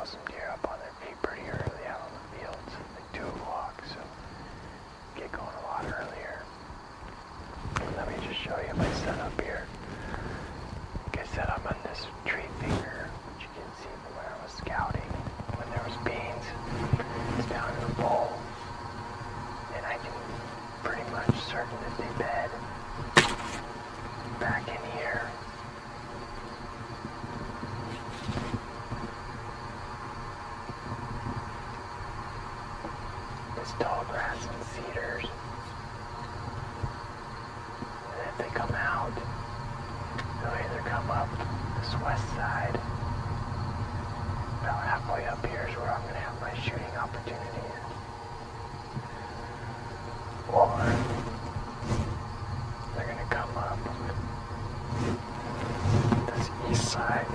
saw some deer up on their feet pretty early out on the fields. Like 2 o'clock, so get going a lot earlier. Let me just show you my setup here. Like I said, I'm on this tree finger, which you can see from where I was scouting. When there was beans, it's down in a bowl. And I can pretty much certain that they bed back in here. It's tall grass and cedars. And if they come out, they'll either come up this west side. About halfway up here is where I'm going to have my shooting opportunities. Or they're going to come up this east side.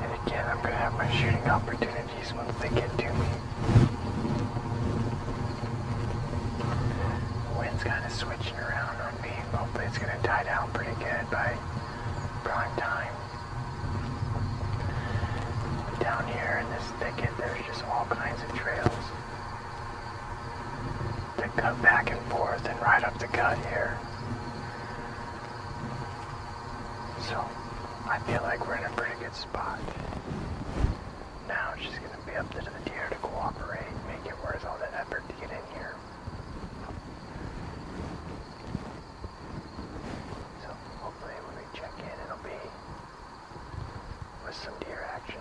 And again, I'm going to have my shooting opportunities once they get to me. The wind's kind of switching around on me. Hopefully it's going to die down pretty good by prime time. But down here in this thicket, there's just all kinds of trails that cut back and forth and right up the gut here. So I feel like we're in a pretty good spot. Now it's just going to be up to the deer to cooperate and make it worth all the effort to get in here. So hopefully when we check in, it'll be with some deer action.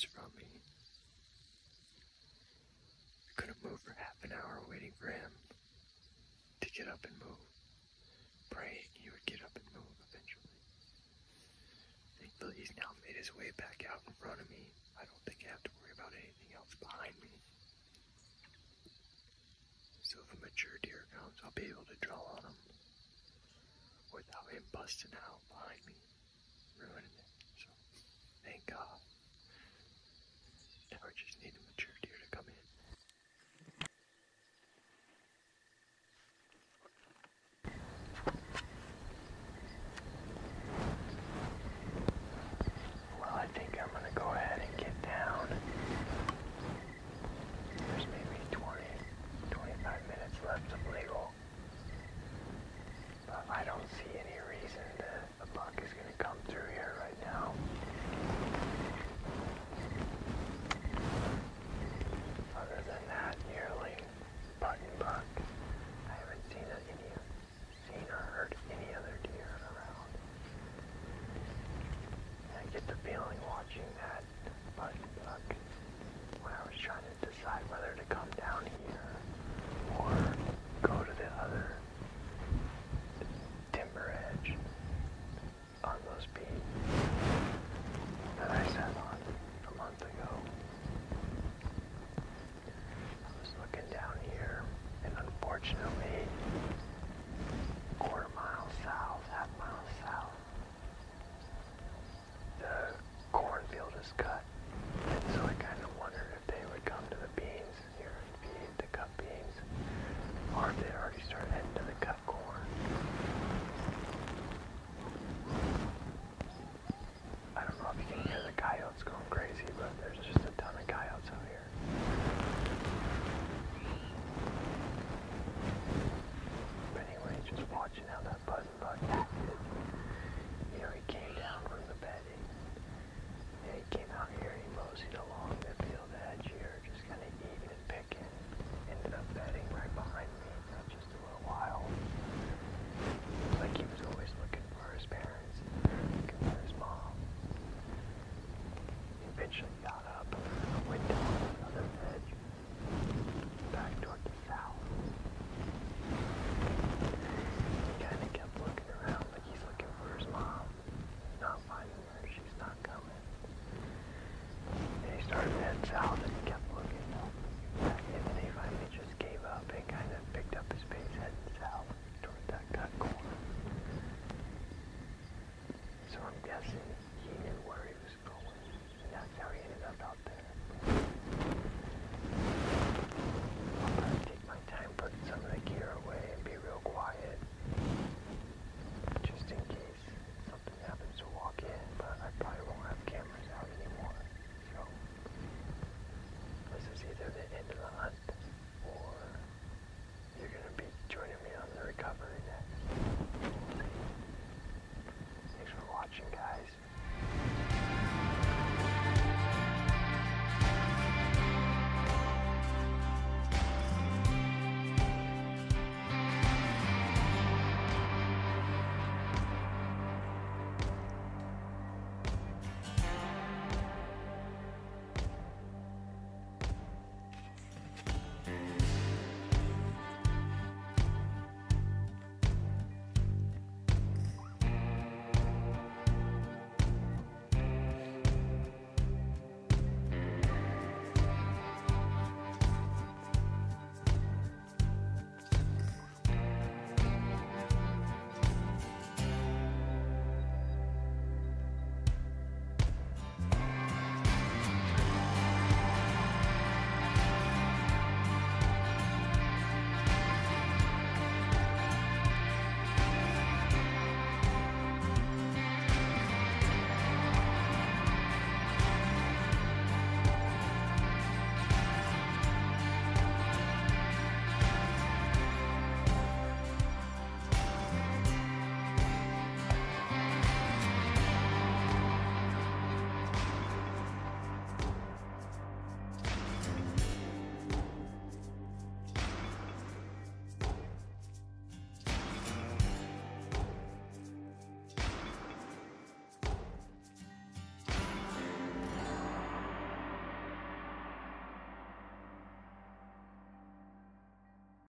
arms around me. I couldn't move for half an hour waiting for him to get up and move, praying he would get up and move eventually. Thankfully, he's now made his way back out in front of me. I don't think I have to worry about anything else behind me. So if a mature deer comes, I'll be able to draw on him without him busting out behind me, ruining it. So, thank God. Now I just need a mature deer to come in. Well, I think I'm going to go ahead and get down. There's maybe 20-25 minutes left of legal. But I don't see any reason that a buck is going to come through here right now. Other than that yearling button buck, I haven't seen or heard any other deer around. And I get the feeling watching that button buck when I was trying to decide whether to come down here or go to the other timber edge on those beams that I sat on a month ago. I was looking down here, and unfortunately, half mile south, the cornfield is cut, and so I kind of wondered if they would come to the beans here and feed the cut beans, or if they already started heading to the cut corn. I don't know if you can hear the coyotes going crazy, but there's just a ton of coyotes out here. But anyway, just watching how that button buck acted. You know, he came down from the bed, and he came out here, and he moseyed along the field edge here, just kind of eating and picking. Ended up bedding right behind me for just a little while. It's like he was always looking for his parents, looking for his mom. Eventually got